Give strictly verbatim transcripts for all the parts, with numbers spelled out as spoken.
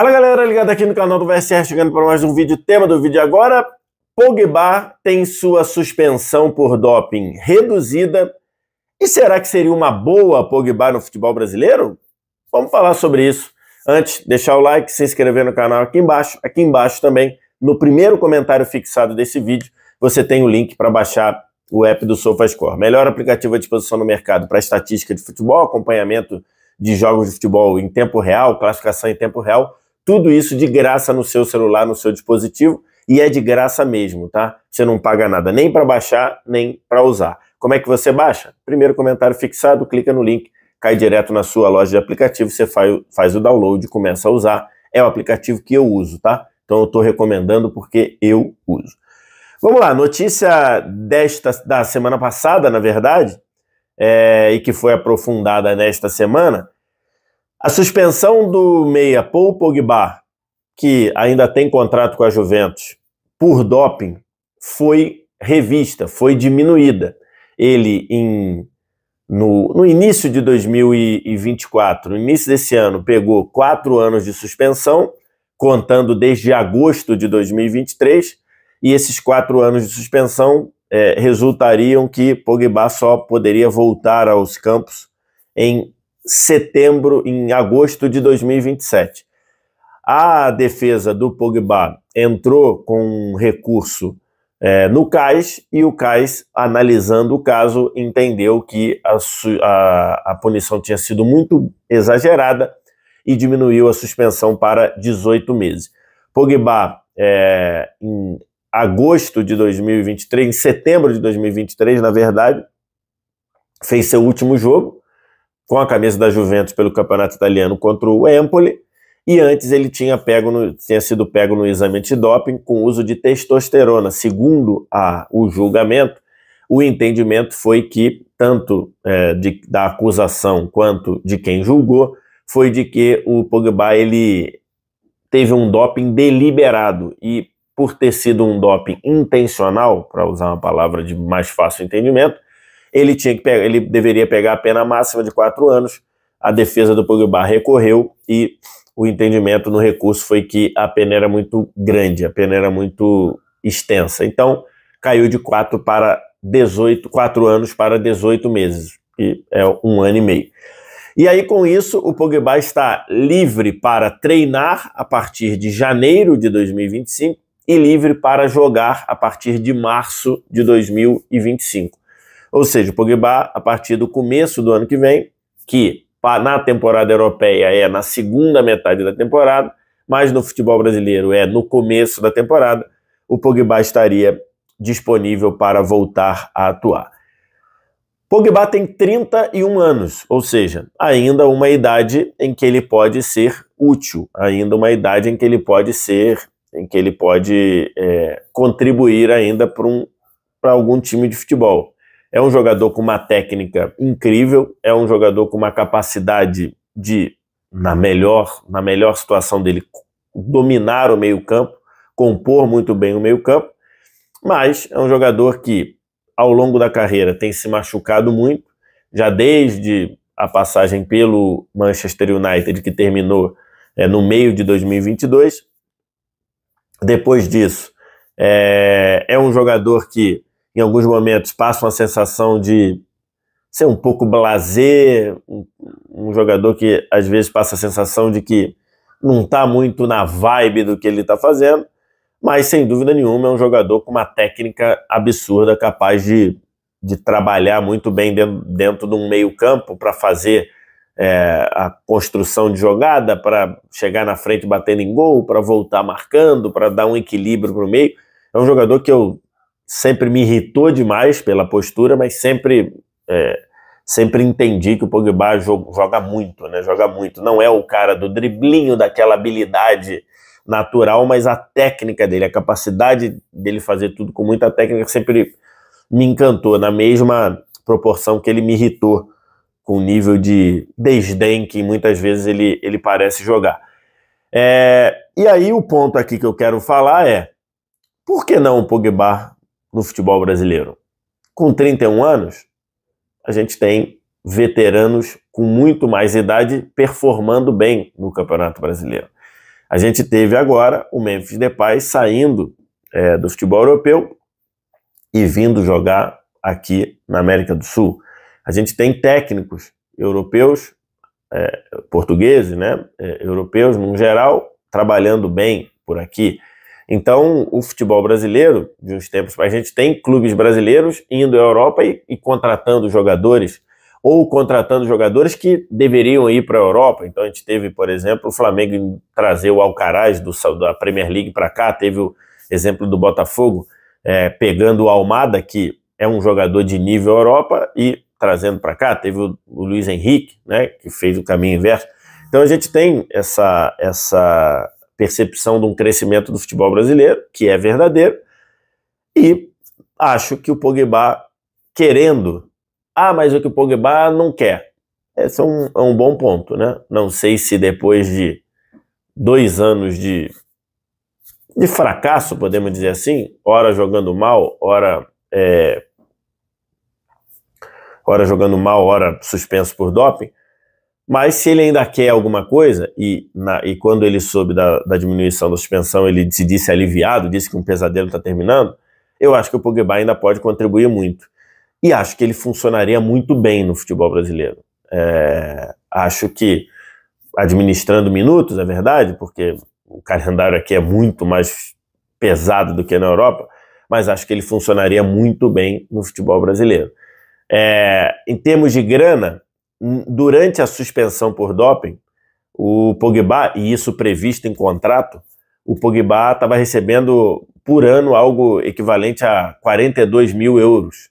Fala galera, ligado aqui no canal do V S R, chegando para mais um vídeo. Tema do vídeo agora: Pogba tem sua suspensão por doping reduzida. E será que seria uma boa Pogba no futebol brasileiro? Vamos falar sobre isso. Antes, deixar o like, se inscrever no canal aqui embaixo. Aqui embaixo também, no primeiro comentário fixado desse vídeo, você tem o link para baixar o app do SofaScore. Melhor aplicativo à disposição no mercado para estatística de futebol, acompanhamento de jogos de futebol em tempo real, classificação em tempo real. Tudo isso de graça no seu celular, no seu dispositivo, e é de graça mesmo, tá? Você não paga nada, nem para baixar, nem para usar. Como é que você baixa? Primeiro comentário fixado, clica no link, cai direto na sua loja de aplicativo, você faz, faz o download, começa a usar. É o aplicativo que eu uso, tá? Então eu tô recomendando porque eu uso. Vamos lá, notícia desta da semana passada, na verdade, é, e que foi aprofundada nesta semana. A suspensão do meia Paul Pogba, que ainda tem contrato com a Juventus, por doping, foi revista, foi diminuída. Ele, em, no, no início de dois mil e vinte e quatro, no início desse ano, pegou quatro anos de suspensão, contando desde agosto de dois mil e vinte e três, e esses quatro anos de suspensão é, resultariam que Pogba só poderia voltar aos campos em setembro, em agosto de dois mil e vinte e sete. A defesa do Pogba entrou com um recurso é, no C A S, e o C A S, analisando o caso, entendeu que a, a, a punição tinha sido muito exagerada e diminuiu a suspensão para dezoito meses. Pogba, é, em agosto de dois mil e vinte e três, em setembro de dois mil e vinte e três, na verdade, fez seu último jogo com a camisa da Juventus pelo campeonato italiano contra o Empoli, e antes ele tinha, pego no, tinha sido pego no exame antidoping com uso de testosterona. Segundo a, o julgamento, o entendimento foi que, tanto é, de, da acusação quanto de quem julgou, foi de que o Pogba ele teve um doping deliberado, e por ter sido um doping intencional, para usar uma palavra de mais fácil entendimento, Ele, tinha que pegar, ele deveria pegar a pena máxima de quatro anos. A defesa do Pogba recorreu, e o entendimento no recurso foi que a pena era muito grande, a pena era muito extensa. Então, caiu de quatro para dezoito, quatro anos para dezoito meses, que é um ano e meio. E aí, com isso, o Pogba está livre para treinar a partir de janeiro de dois mil e vinte e cinco e livre para jogar a partir de março de dois mil e vinte e cinco. Ou seja, o Pogba, a partir do começo do ano que vem, que na temporada europeia é na segunda metade da temporada, mas no futebol brasileiro é no começo da temporada, o Pogba estaria disponível para voltar a atuar. Pogba tem trinta e um anos, ou seja, ainda uma idade em que ele pode ser útil, ainda uma idade em que ele pode ser, em que ele pode é, contribuir ainda para um, para algum time de futebol. É um jogador com uma técnica incrível, é um jogador com uma capacidade de, na melhor, na melhor situação dele, dominar o meio-campo, compor muito bem o meio-campo, mas é um jogador que, ao longo da carreira, tem se machucado muito, já desde a passagem pelo Manchester United, que terminou é, no meio de dois mil e vinte e dois. Depois disso, é, é um jogador que, em alguns momentos, passa uma sensação de ser um pouco blasé, um, um jogador que às vezes passa a sensação de que não está muito na vibe do que ele está fazendo, mas sem dúvida nenhuma é um jogador com uma técnica absurda, capaz de, de trabalhar muito bem dentro, dentro de um meio campo para fazer é, a construção de jogada, para chegar na frente batendo em gol, para voltar marcando, para dar um equilíbrio para o meio. É um jogador que eu sempre me irritou demais pela postura, mas sempre, é, sempre entendi que o Pogba joga, joga muito, né? Joga muito. Não é o cara do driblinho, daquela habilidade natural, mas a técnica dele, a capacidade dele fazer tudo com muita técnica sempre me encantou, na mesma proporção que ele me irritou com o nível de desdém que muitas vezes ele, ele parece jogar. É, e aí o ponto aqui que eu quero falar é: por que não o Pogba no futebol brasileiro? Com trinta e um anos, a gente tem veteranos com muito mais idade performando bem no Campeonato Brasileiro. A gente teve agora o Memphis Depay saindo é, do futebol europeu e vindo jogar aqui na América do Sul. A gente tem técnicos europeus, é, portugueses, né, é, europeus no geral, trabalhando bem por aqui. Então, o futebol brasileiro, de uns tempos, a gente tem clubes brasileiros indo à Europa e, e contratando jogadores, ou contratando jogadores que deveriam ir para a Europa. Então, a gente teve, por exemplo, o Flamengo trazer o Alcaraz do, da Premier League para cá, teve o exemplo do Botafogo é, pegando o Almada, que é um jogador de nível Europa, e trazendo para cá, teve o, o Luiz Henrique, né, que fez o caminho inverso. Então, a gente tem essa... essa percepção de um crescimento do futebol brasileiro, que é verdadeiro, e acho que o Pogba querendo, ah, mas o que o Pogba não quer, esse é um, é um bom ponto, né? Não sei se depois de dois anos de, de fracasso, podemos dizer assim, ora jogando mal, ora, é, ora jogando mal, ora suspenso por doping, mas se ele ainda quer alguma coisa, e, na, e quando ele soube da, da diminuição da suspensão, ele se disse aliviado, disse que um pesadelo está terminando, eu acho que o Pogba ainda pode contribuir muito. E acho que ele funcionaria muito bem no futebol brasileiro. É, acho que, administrando minutos, é verdade, porque o calendário aqui é muito mais pesado do que na Europa, mas acho que ele funcionaria muito bem no futebol brasileiro. É, em termos de grana, durante a suspensão por doping, o Pogba, e isso previsto em contrato, o Pogba estava recebendo por ano algo equivalente a quarenta e dois mil euros,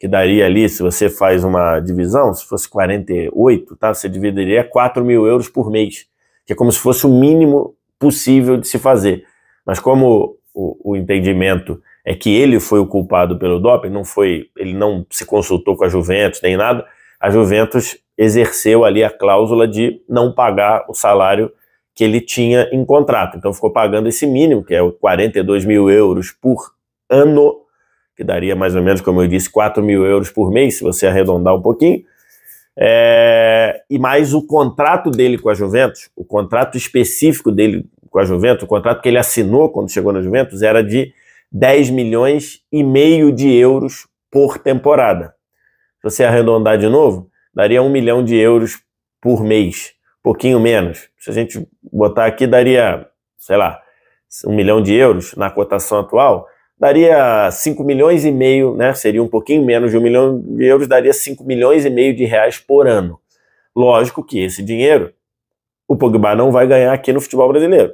que daria ali, se você faz uma divisão, se fosse quarenta e oito, tá? Você dividiria quatro mil euros por mês, que é como se fosse o mínimo possível de se fazer. Mas como o, o entendimento é que ele foi o culpado pelo doping, não foi, ele não se consultou com a Juventus nem nada, a Juventus exerceu ali a cláusula de não pagar o salário que ele tinha em contrato. Então ficou pagando esse mínimo, que é quarenta e dois mil euros por ano, que daria mais ou menos, como eu disse, quatro mil euros por mês, se você arredondar um pouquinho. É... E mais o contrato dele com a Juventus, o contrato específico dele com a Juventus, o contrato que ele assinou quando chegou na Juventus, era de dez milhões e meio de euros por temporada. Se você arredondar de novo, daria um milhão de euros por mês, pouquinho menos. Se a gente botar aqui, daria, sei lá, um milhão de euros na cotação atual, daria cinco milhões e meio, né? Seria um pouquinho menos de um milhão de euros, daria cinco milhões e meio de reais por ano. Lógico que esse dinheiro o Pogba não vai ganhar aqui no futebol brasileiro.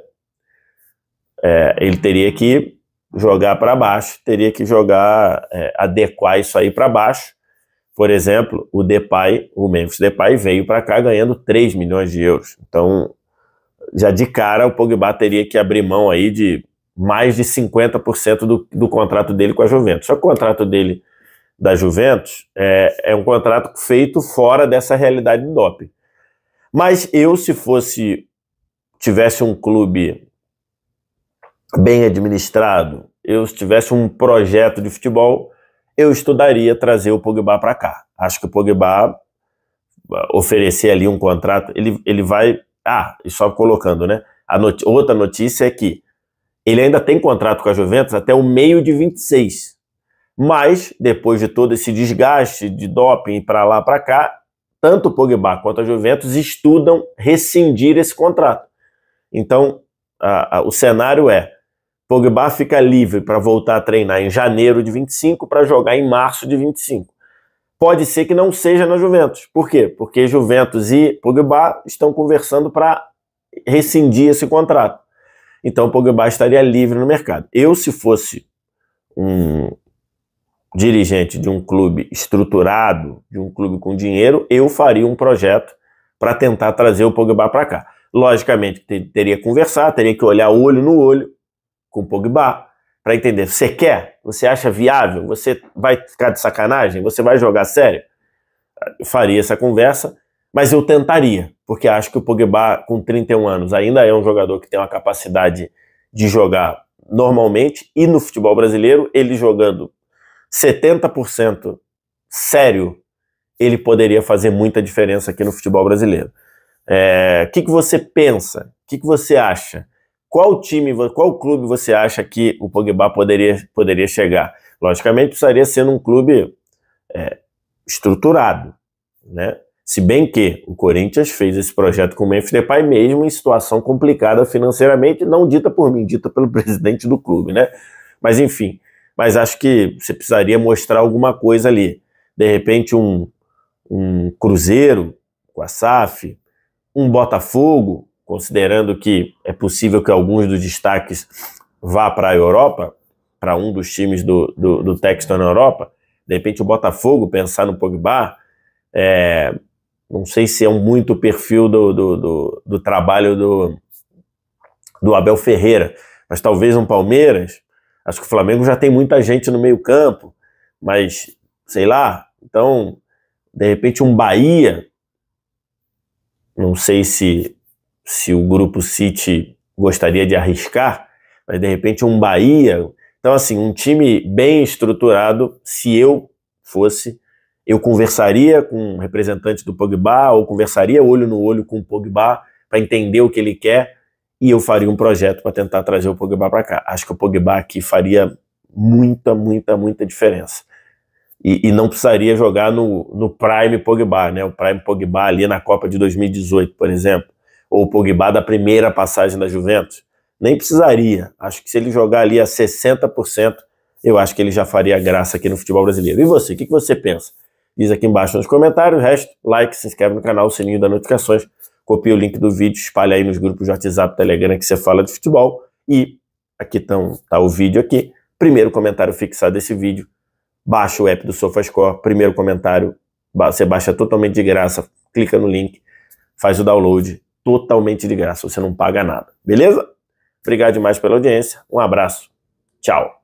É, ele teria que jogar para baixo, teria que jogar, é, adequar isso aí para baixo. Por exemplo, o Depay, o Memphis Depay veio para cá ganhando três milhões de euros. Então, já de cara, o Pogba teria que abrir mão aí de mais de cinquenta por cento do, do contrato dele com a Juventus. Só que o contrato dele da Juventus é, é um contrato feito fora dessa realidade do doping. Mas eu, se fosse, tivesse um clube bem administrado, eu se tivesse um projeto de futebol, eu estudaria trazer o Pogba para cá. Acho que o Pogba oferecer ali um contrato, ele, ele vai... Ah, e só colocando, né? A not- outra notícia é que ele ainda tem contrato com a Juventus até o meio de vinte e seis. Mas, depois de todo esse desgaste de doping para lá para cá, tanto o Pogba quanto a Juventus estudam rescindir esse contrato. Então, a, a, o cenário é: Pogba fica livre para voltar a treinar em janeiro de vinte e cinco para jogar em março de vinte e cinco. Pode ser que não seja na Juventus. Por quê? Porque Juventus e Pogba estão conversando para rescindir esse contrato. Então Pogba estaria livre no mercado. Eu, se fosse um dirigente de um clube estruturado, de um clube com dinheiro, eu faria um projeto para tentar trazer o Pogba para cá. Logicamente, teria que conversar, teria que olhar olho no olho com o Pogba, para entender, você quer? Você acha viável? Você vai ficar de sacanagem? Você vai jogar sério? Eu faria essa conversa, mas eu tentaria, porque acho que o Pogba, com trinta e um anos, ainda é um jogador que tem uma capacidade de jogar normalmente, e no futebol brasileiro, ele jogando setenta por cento sério, ele poderia fazer muita diferença aqui no futebol brasileiro. É, que que você pensa? Que que você acha? Qual time, qual clube você acha que o Pogba poderia, poderia chegar? Logicamente, precisaria ser um clube é, estruturado, né? Se bem que o Corinthians fez esse projeto com o Memphis Depay mesmo em situação complicada financeiramente, não dita por mim, dita pelo presidente do clube, né? Mas enfim, mas acho que você precisaria mostrar alguma coisa ali. De repente um, um Cruzeiro com a S A F, um Botafogo, considerando que é possível que alguns dos destaques vá para a Europa, para um dos times do, do, do Texton na Europa. De repente o Botafogo pensar no Pogba, é... Não sei se é muito o perfil do, do, do, do trabalho do, do Abel Ferreira, mas talvez um Palmeiras. Acho que o Flamengo já tem muita gente no meio campo, mas sei lá, então de repente um Bahia. Não sei se, se o grupo City gostaria de arriscar, mas de repente um Bahia. Então assim, um time bem estruturado, se eu fosse... Eu conversaria com um representante do Pogba, ou conversaria olho no olho com o Pogba para entender o que ele quer, e eu faria um projeto para tentar trazer o Pogba para cá. Acho que o Pogba aqui faria muita, muita, muita diferença. E, e não precisaria jogar no, no Prime Pogba, né? O Prime Pogba ali na Copa de dois mil e dezoito, por exemplo, ou o Pogba da primeira passagem da Juventus. Nem precisaria. Acho que se ele jogar ali a sessenta por cento, eu acho que ele já faria graça aqui no futebol brasileiro. E você? O que, que você pensa? Diz aqui embaixo nos comentários. O resto, like, se inscreve no canal, sininho das notificações, copia o link do vídeo, espalha aí nos grupos de WhatsApp, Telegram, que você fala de futebol. E aqui tão, tá o vídeo aqui, primeiro comentário fixado desse vídeo, baixa o app do SofaScore, primeiro comentário, você baixa totalmente de graça, clica no link, faz o download totalmente de graça, você não paga nada, beleza? Obrigado demais pela audiência, um abraço, tchau!